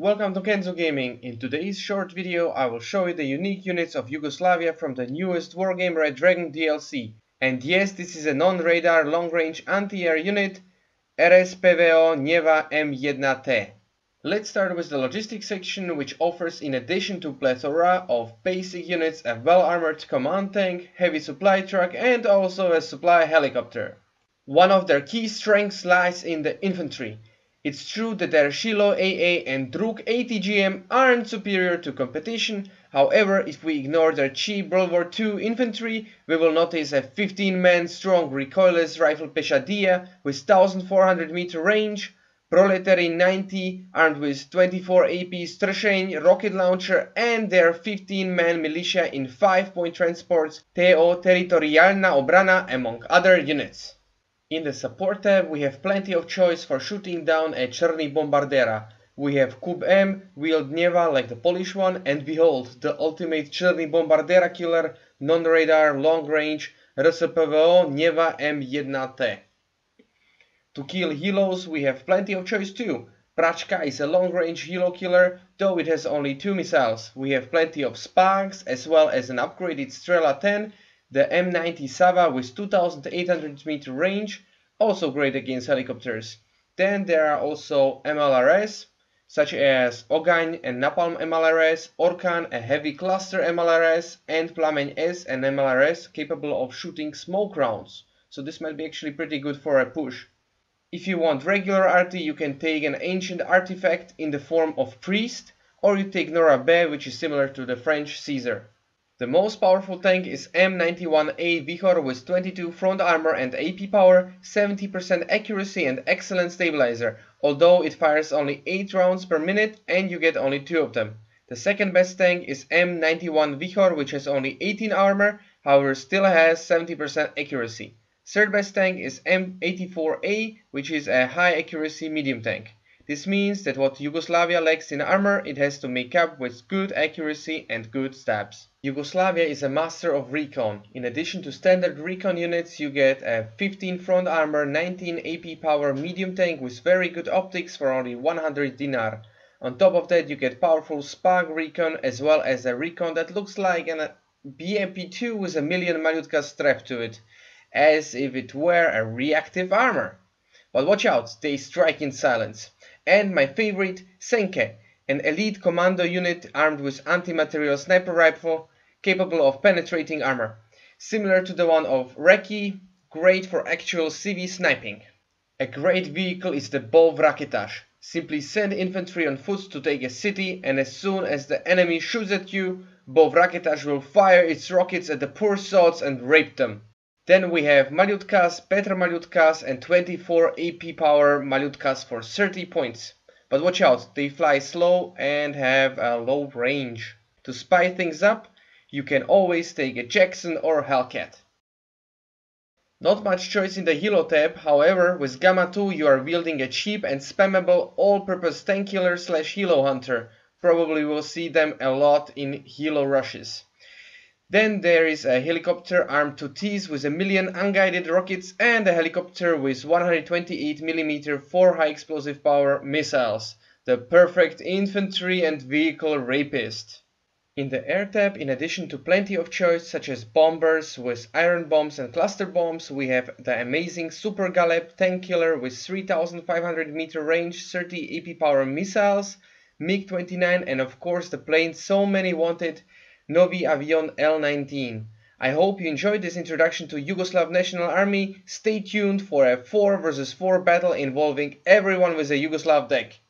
Welcome to KenzuGaming. In today's short video I will show you the unique units of Yugoslavia from the newest Wargame Red Dragon DLC. And yes, this is a non-radar long-range anti-air unit, RSPVO Neva M1-T. Let's start with the logistics section, which offers, in addition to plethora of basic units, a well-armored command tank, heavy supply truck and also a supply helicopter. One of their key strengths lies in the infantry. It's true that their Shilo AA and Druk ATGM aren't superior to competition. However, if we ignore their cheap World War II infantry, we will notice a 15-man strong recoilless rifle Pešadija with 1400-meter range, Proletary 90 armed with 24 AP Strašenj rocket launcher and their 15-man militia in 5-point transports Teo Territorialna Obrana, among other units. In the support tab we have plenty of choice for shooting down a Cherni Bombardera. We have Kub-M, Wield Neva like the Polish one, and behold, the ultimate Cherni Bombardera killer, non-radar, long-range, RSPVO Neva M1-T. To kill helos we have plenty of choice too. Pračka is a long-range helo killer, though it has only 2 missiles. We have plenty of Spags as well as an upgraded Strela 10, the M90 Sava with 2800-meter range, also great against helicopters. Then there are also MLRS, such as Ogan and Napalm MLRS, Orkan, a heavy cluster MLRS, and Plamen S, an MLRS capable of shooting smoke rounds. So this might be actually pretty good for a push. If you want regular RT, you can take an ancient artifact in the form of Priest, or you take Nora, which is similar to the French Caesar. The most powerful tank is M91A Vihor with 22 front armor and AP power, 70% accuracy and excellent stabilizer, although it fires only 8 rounds per minute and you get only 2 of them. The second best tank is M91 Vihor, which has only 18 armor, however still has 70% accuracy. Third best tank is M84A, which is a high accuracy medium tank. This means that what Yugoslavia lacks in armor, it has to make up with good accuracy and good stabs. Yugoslavia is a master of recon. In addition to standard recon units, you get a 15 front armor, 19 AP power medium tank with very good optics for only 100 dinar. On top of that, you get powerful Spag recon as well as a recon that looks like a BMP2 with a million Malutka strapped to it, as if it were a reactive armor. But watch out, they strike in silence. And my favorite, Senke, an elite commando unit armed with anti-material sniper rifle, capable of penetrating armor. Similar to the one of Reki, great for actual CV sniping. A great vehicle is the BOV Raketaš. Simply send infantry on foot to take a city, and as soon as the enemy shoots at you, BOV Raketaš will fire its rockets at the poor sods and rape them. Then we have Malutkas, Petar Malutkas and 24 AP power Malutkas for 30 points. But watch out, they fly slow and have a low range. To spy things up, you can always take a Jackson or Hellcat. Not much choice in the Helo tab, however, with Gamma 2 you are wielding a cheap and spammable all-purpose tank killer slash Helo hunter. Probably will see them a lot in Helo rushes. Then there is a helicopter armed to Ts with a million unguided rockets and a helicopter with 128mm 4 high explosive power missiles. The perfect infantry and vehicle rapist. In the air tab, in addition to plenty of choice such as bombers with iron bombs and cluster bombs, we have the amazing Super Gallop tank killer with 3500-meter range, 30 AP power missiles, MiG-29 and of course the plane so many wanted, Novi Avion L-19. I hope you enjoyed this introduction to Yugoslav National Army. Stay tuned for a 4 vs 4 battle involving everyone with a Yugoslav deck.